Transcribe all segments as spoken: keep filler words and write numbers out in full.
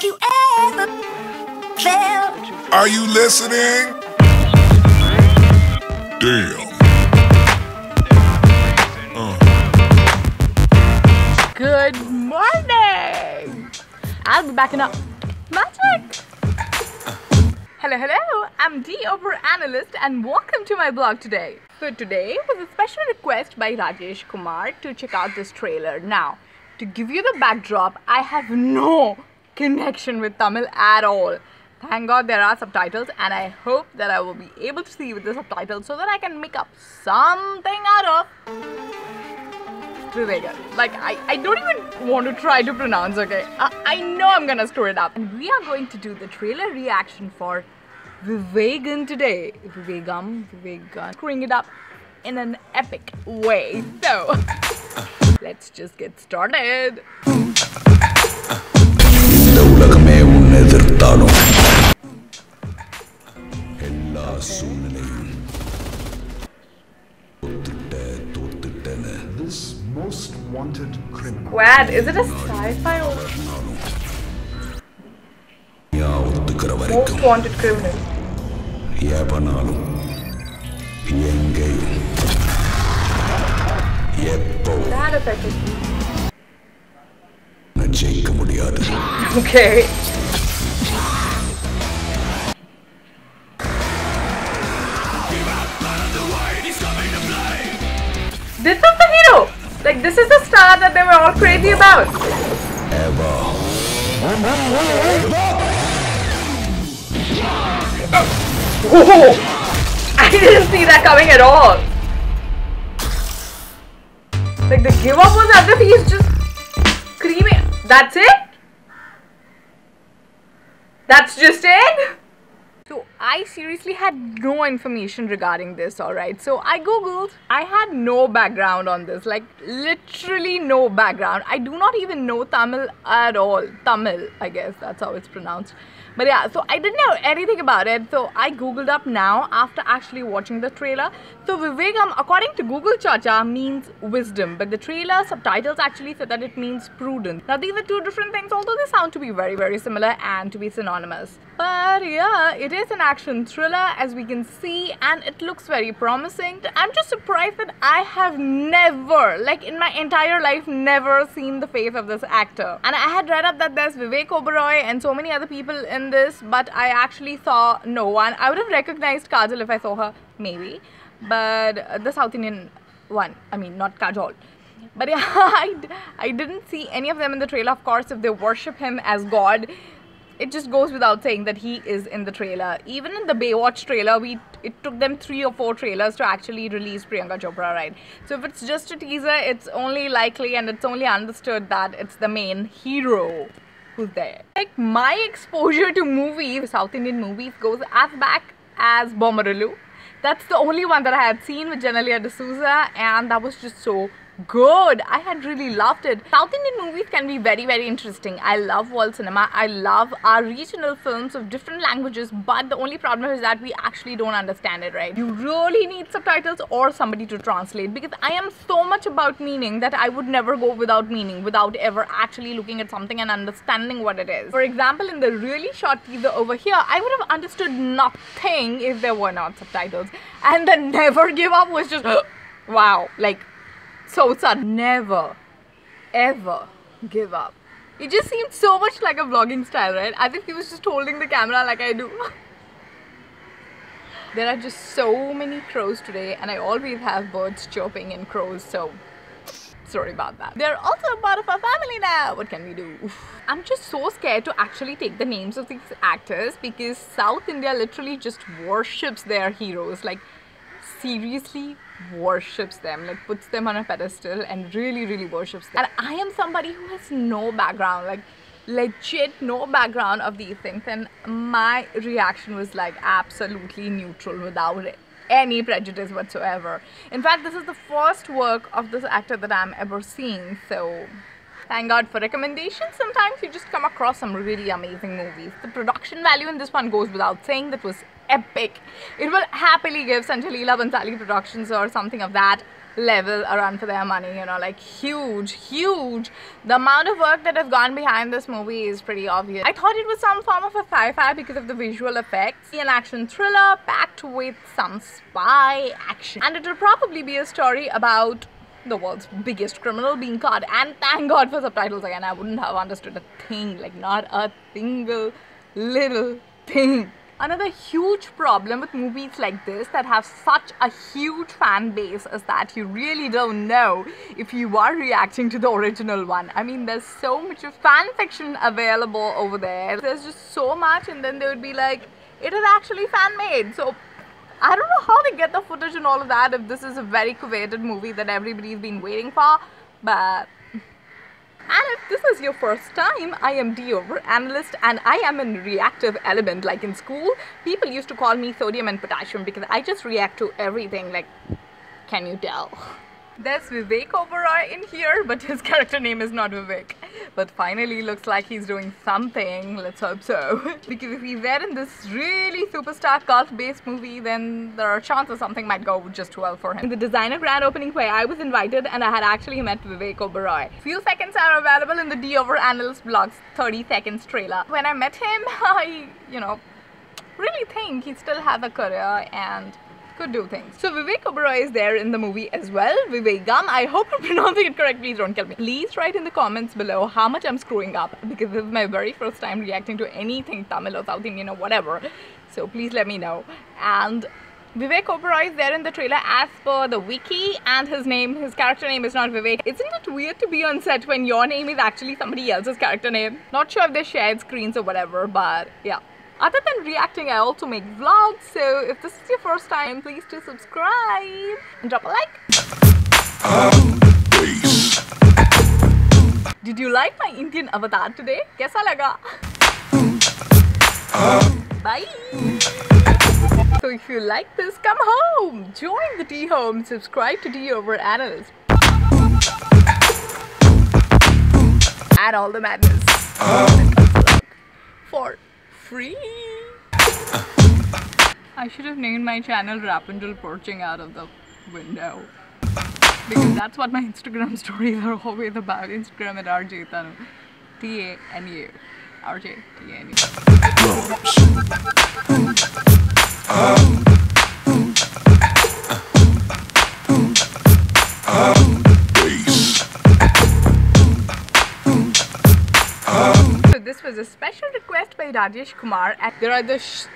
Have you ever felt? Are you listening? Damn. Uh. Good morning. I'll be backing up. Magic. Hello, hello. I'm D over analyst, and welcome to my blog today. So today was a special request by Rajesh Kumar to check out this trailer. Now, to give you the backdrop, I have no connection with Tamil at all. Thank God there are subtitles, and I hope that I will be able to see with the subtitles so that I can make up something out of Vivegam. Like I, I don't even want to try to pronounce, okay? I, I know I'm gonna screw it up. And we are going to do the trailer reaction for Vivegam today. Vivegam, Vivegam. Screwing it up in an epic way. So let's just get started. This most wanted criminal. Wow, is it a sci-fi or most wanted criminal? Yeah, that affected me. Okay. This is the hero! Like, this is the star that they were all crazy about. Ever. Oh. Whoa! I didn't see that coming at all. Like, the give up was as if he's just creaming. That's it? That's just it? So I seriously had no information regarding this, alright. So I googled. I had no background on this, like literally no background. I do not even know Tamil at all. Tamil, I guess that's how it's pronounced. But yeah, so I didn't know anything about it. So I googled up now after actually watching the trailer. So Vivegam, according to Google Chacha, means wisdom. But the trailer subtitles actually said that it means prudence. Now these are two different things, although they sound to be very, very similar and to be synonymous. But yeah, it is It's an action thriller, as we can see, and it looks very promising. I'm just surprised that I have never, like in my entire life, never seen the face of this actor. And I had read up that there's Vivek Oberoi and so many other people in this, but I actually saw no one. I would have recognized Kajol if I saw her, maybe, but the South Indian one, I mean, not Kajol. But yeah, I, I didn't see any of them in the trailer. Of course, if they worship him as God, it just goes without saying that he is in the trailer. Even in the Baywatch trailer, we it took them three or four trailers to actually release Priyanka Chopra, right? So if it's just a teaser, it's only likely and it's only understood that it's the main hero who's there. Like, my exposure to movies, South Indian movies, goes as back as Bommarillu. That's the only one that I had seen with Genelia D'Souza, and that was just so good. I had really loved it. South Indian movies can be very, very interesting. I love world cinema. I love our regional films of different languages, but the only problem is that we actually don't understand it, right? You really need subtitles or somebody to translate, because I am so much about meaning that I would never go without meaning, without ever actually looking at something and understanding what it is. For example, in the really short teaser over here, I would have understood nothing if there were not subtitles. And the never give up was just wow. Like, so sudden. Never, ever give up. It just seemed so much like a vlogging style, right? I think he was just holding the camera like I do. There are just so many crows today, and I always have birds chirping and crows, so sorry about that. They're also a part of our family now. What can we do? Oof. I'm just so scared to actually take the names of these actors, because South India literally just worships their heroes. Like, seriously worships them, like puts them on a pedestal and really, really worships them. And I am somebody who has no background, like legit no background of these things, and my reaction was like absolutely neutral without any prejudice whatsoever. In fact, this is the first work of this actor that I'm ever seeing, so Thank God for recommendations. Sometimes you just come across some really amazing movies. The production value in this one goes without saying. That was epic. It will happily give Sanjay Leela Bhansali Productions or something of that level a run for their money, you know, like huge, huge. The amount of work that has gone behind this movie is pretty obvious. I thought it was some form of a sci-fi because of the visual effects. An action thriller packed with some spy action. And it will probably be a story about the world's biggest criminal being caught. And thank God for subtitles again. I wouldn't have understood a thing, like not a single little thing. Another huge problem with movies like this that have such a huge fan base is that you really don't know if you are reacting to the original one. I mean, there's so much of fan fiction available over there. There's just so much, and then they would be like, it is actually fan-made. So I don't know how they get the footage and all of that if this is a very coveted movie that everybody's been waiting for, but... And if this is your first time, I am D over analyst and I am in reactive element. Like in school, people used to call me sodium and potassium because I just react to everything, like, can you tell? There's Vivek Oberoi in here, but his character name is not Vivek. But finally looks like he's doing something, let's hope so. Because if he's there in this really superstar cult-based movie, then there are chances something might go just well for him. In the designer grand opening where I was invited and I had actually met Vivek Oberoi. Few seconds are available in the D over analyst blog's thirty seconds trailer. When I met him, I, you know, really think he still has a career and could do things. So Vivek Oberoi is there in the movie as well. Vivegam, I hope I'm pronouncing it correctly. Please don't kill me. Please write in the comments below how much I'm screwing up because this is my very first time reacting to anything Tamil or South Indian or whatever. So please let me know. And Vivek Oberoi is there in the trailer as per the wiki, and his name, his character name is not Vivek. Isn't it weird to be on set when your name is actually somebody else's character name? Not sure if they shared screens or whatever, but yeah. Other than reacting, I also make vlogs, so if this is your first time, please do subscribe and drop a like. Did you like my Indian avatar today? Kaisa laga? Bye! So if you like this, come home! Join the D home, subscribe to D over analyst. Add all the madness. Four. Free. I should have named my channel Rapindal Perching Out of the Window, because that's what my Instagram stories are always about. Instagram at R J Tanu. T A N U. R J T A N U. This was a special request by Rajesh Kumar and there are the sh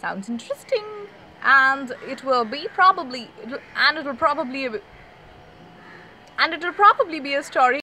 sounds interesting, and it will be probably and it will probably and it will probably be a story